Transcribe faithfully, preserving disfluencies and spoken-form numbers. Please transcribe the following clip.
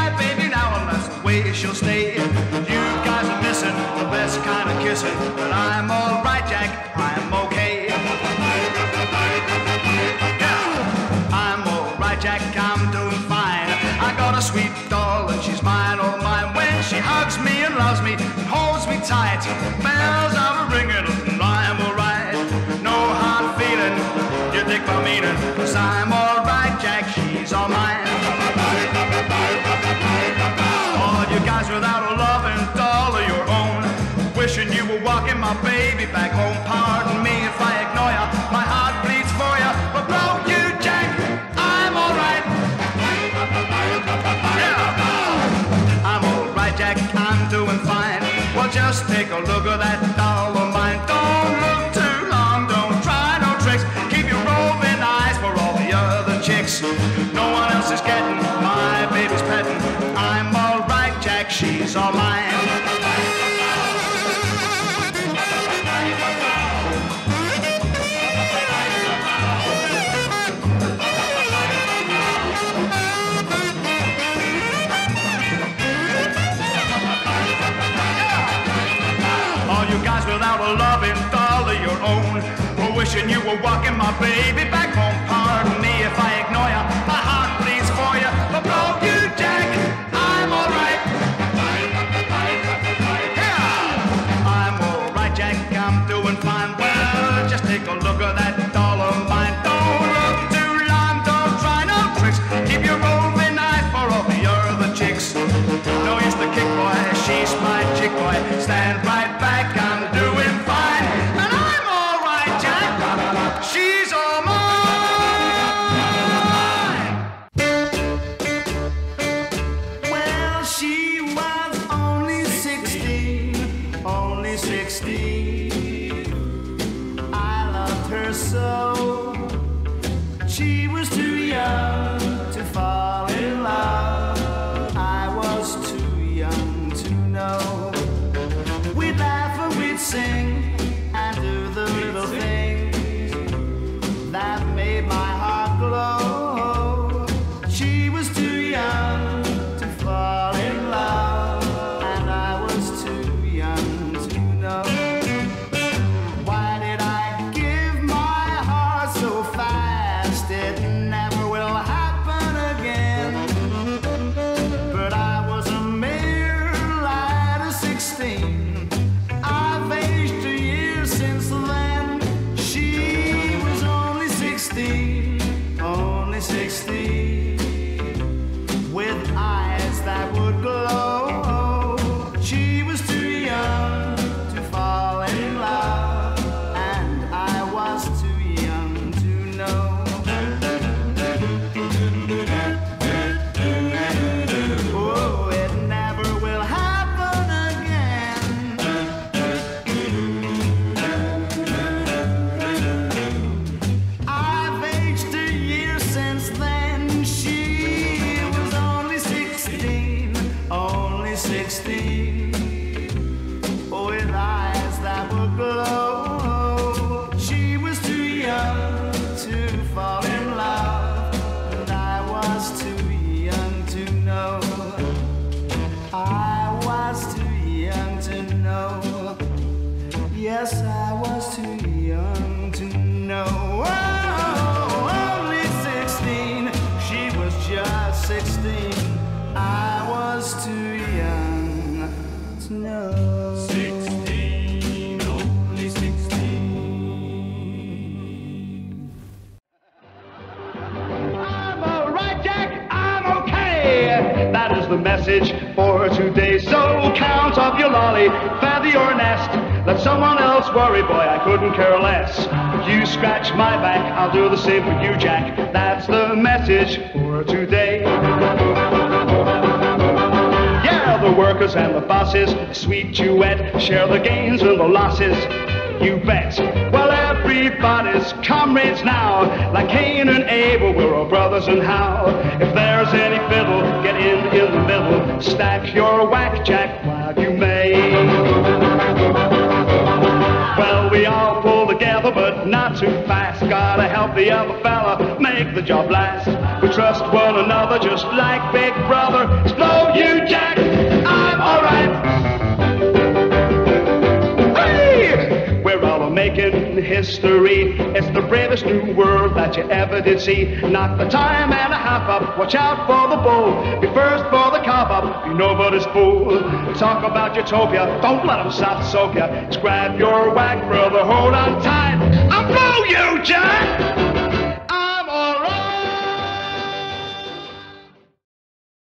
my baby now, and that's the way she'll stay. You guys are missing the best kind of kissing, but I'm alright, Jack, I'm okay. Yeah. I'm alright, Jack, I'm doing fine. I got a sweet doll and she's mine, all mine. When she hugs me and loves me and holds me tight, bells are ringing and I'm alright. No hard feeling, you dig my meaning, 'cause I'm alright, Jack, she's all mine. Without a loving doll of your own, wishing you were walking my baby back home. Pardon me if I ignore ya, my heart bleeds for ya, but without you, Jack, I'm alright. Yeah. I'm alright, Jack, I'm doing fine. Well, just take a look at that doll of mine. Don't look too long, don't try no tricks. Keep your roving eyes for all the other chicks. No one else is getting my baby's petting. I'm alright, Jack, she's all mine. All you guys without a loving doll of your own, were wishing you were walking my baby back home. Pardon me if I ignore you, my heart bleeds for you, but blow you, Jack, I'm alright. I'm doing fine. Well, just take a look at that doll of mine. Don't look too long, don't try no tricks. Keep your roving eyes for all the other chicks. No use to kick, boy, she's my chick, boy. Stand right back, I'm doing fine. And I'm all right, Jack, she's all mine. Well, she was only sixteen, only sixteen. So she was too young to fall in love. I was too young to know. We'd laugh and we'd sing and do the little things that made my heart glow. She was too young to fall in love, and I was too young to know. Sixteen, oh, with eyes that would glow. She was too young to fall in love, and I was too young to know. I was too young to know. Yes, I was too young to know. Oh, only sixteen, she was just sixteen. I was too young to know. Sixteen, only sixteen. I'm alright, Jack, I'm okay. That is the message for today. So count up your lolly, feather your nest. Let someone else worry, boy, I couldn't care less. If you scratch my back, I'll do the same for you, Jack. That's the message for today. The workers and the bosses, a sweet duet, share the gains and the losses, you bet. Well, everybody's comrades now, like Cain and Abel, we're all brothers and how. If there's any fiddle, get in in the middle, stack your whack, Jack, while you may. Well, we all pull together, but not too fast, gotta have help the other fella make the job last. We trust one another just like Big Brother. Explode you, Jack, I'm alright. Hey! We're all making history. It's the bravest new world that you ever did see. Not the time and a half up. Watch out for the bull. Be first for the cob up. Be nobody's fool. Talk about utopia. Don't let them stop soak ya. Just grab your whack, brother. Hold on tight. I'll blow you, Jack!